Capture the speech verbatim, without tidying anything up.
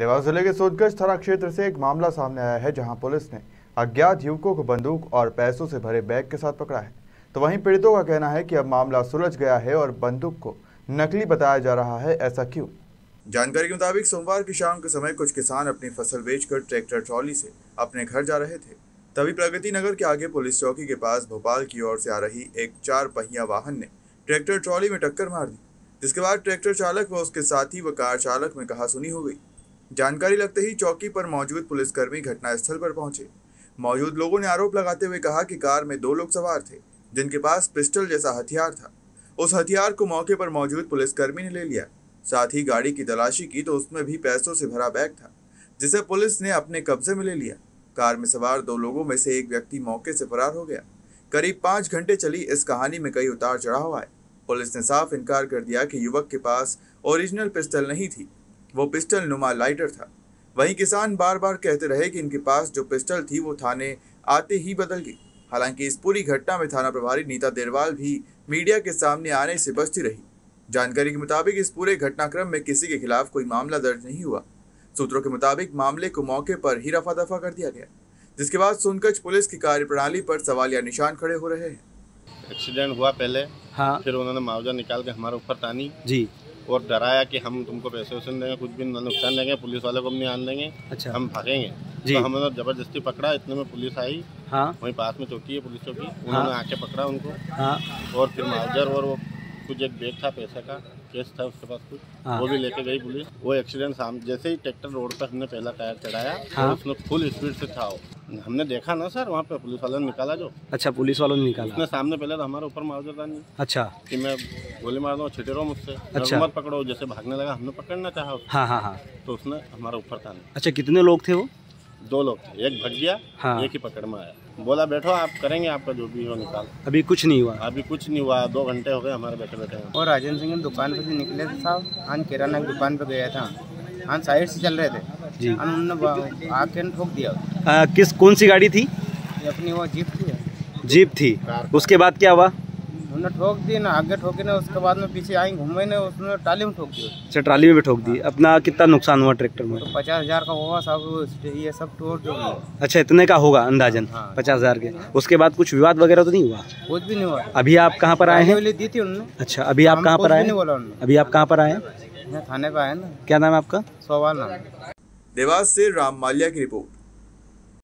देवास जिले के सोदगंज थाना क्षेत्र से एक मामला सामने आया है, जहां पुलिस ने अज्ञात युवकों को बंदूक और पैसों से भरे बैग के साथ पकड़ा है। तो वहीं पीड़ितों का कहना है कि अब मामला सुलझ गया है और बंदूक को नकली बताया जा रहा है, ऐसा क्यों? जानकारी के मुताबिक सोमवार की शाम के समय कुछ किसान अपनी फसल बेचकर ट्रैक्टर ट्रॉली से अपने घर जा रहे थे। तभी प्रगति नगर के आगे पुलिस चौकी के पास भोपाल की ओर से आ रही एक चार पहिया वाहन ने ट्रैक्टर ट्रॉली में टक्कर मार दी, जिसके बाद ट्रैक्टर चालक व उसके साथी व कार चालक में कहासुनी हो गई। जानकारी लगते ही चौकी पर मौजूद पुलिसकर्मी घटनास्थल पर पहुंचे। मौजूद लोगों ने आरोप लगाते हुए कहा कि कार में दो लोग सवार थे, जिनके पास पिस्टल जैसा हथियार था। उस हथियार को मौके पर मौजूद पुलिसकर्मी ने ले लिया। साथ ही गाड़ी की तलाशी की तो उसमें भी पैसों से भरा बैग था, जिसे पुलिस ने अपने कब्जे में ले लिया। कार में सवार दो लोगों में से एक व्यक्ति मौके से फरार हो गया। करीब पाँच घंटे चली इस कहानी में कई उतार चढ़ाव आए। पुलिस ने साफ इनकार कर दिया कि युवक के पास ओरिजिनल पिस्टल नहीं थी, वो पिस्टल नुमा लाइटर था। वहीं किसान बार बार कहते रहे कि इनके पास जो पिस्टल थी वो थाने आते ही बदल गई। हालांकि इस पूरी घटना में थाना प्रभारी नीता देवराल भी मीडिया के सामने आने से बचती रही। जानकारी के मुताबिक इस पूरे घटनाक्रम में किसी के खिलाफ कोई मामला दर्ज नहीं हुआ। सूत्रों के मुताबिक मामले को मौके पर ही रफा दफा कर दिया गया, जिसके बाद सोदगंज पुलिस की कार्यप्रणाली पर सवालिया निशान खड़े हो रहे हैं। एक्सीडेंट हुआ पहले, हाँ। फिर उन्होंने मुआवजा निकाल के हमारे ऊपर तानी जी और डराया कि हम तुमको पैसे वैसे देंगे, कुछ भी नुकसान देंगे, पुलिस वाले को हम नहीं आने देंगे। अच्छा। हम भागेंगे जी। तो हमने जबरदस्ती पकड़ा। इतने में पुलिस आई, हाँ। वहीं पास में चौकी है, पुलिस चौकी। उन्होंने आके पकड़ा उनको, हाँ। और फिर मुआवजा और वो कुछ एक बैग था, पैसा का केस था उसके पास कुछ, हाँ। वो भी लेके गई पुलिस। वो एक्सीडेंट सामने जैसे ही ट्रैक्टर रोड पे हमने पहला टायर चढ़ाया, हाँ। उसने फुल स्पीड से था, हमने देखा ना सर, वहाँ पे पुलिस वालों ने निकाला जो। अच्छा, पुलिस वालों ने निकाला। उसने सामने पहले तो हमारे ऊपर मुआवजा था नहीं। अच्छा। कि मैं गोली मार दूँ, छिटे रहो मुझसे, अच्छा। मत पकड़ो। जैसे भागने लगा, हमने पकड़ना चाहा, हाँ हाँ हाँ, तो उसने हमारे ऊपर था नहीं। अच्छा, कितने लोग थे वो? दो लोग थे, एक भग गया, हाँ। एक ही पकड़ में आया। बोला बैठो, आप करेंगे आपका जो भी हो निकाल। अभी कुछ नहीं हुआ? अभी कुछ नहीं हुआ। दो घंटे हो गए हमारे बैठे बैठे। और राजेंद्र सिंह दुकान पे से निकले थे साहब, आन किराना की दुकान पे गया था, आन साइड से चल रहे थे जी, उन्होंने आके ठोक दिया। आ, किस कौन सी गाड़ी थी? अपनी वो जीप थी। जीप थी। उसके बाद क्या हुआ? उन्होंने ठोक दी ना, आगे ठोके ना, उसके बाद में पीछे आई घूमे ना, उसने ट्राली में ठोक दी। अच्छा, ट्राली में भी ठोक दी। अपना कितना नुकसान हुआ ट्रैक्टर में? तो पचास हजार का हुआ साहब, ये सब टोट जो। अच्छा, इतने का होगा अंदाजन? हाँ। पचास हजार के। उसके बाद कुछ विवाद वगैरह तो नहीं हुआ? कुछ भी नहीं हुआ। अभी आप कहाँ पर आए हैं? दी थी उन्होंने। अच्छा, अभी आप कहाँ पर आए? अभी आप कहाँ पर आए? थाने पर आए ना। क्या नाम है आपका? सोवाल नाम। देवास से राम मालिया की रिपोर्ट।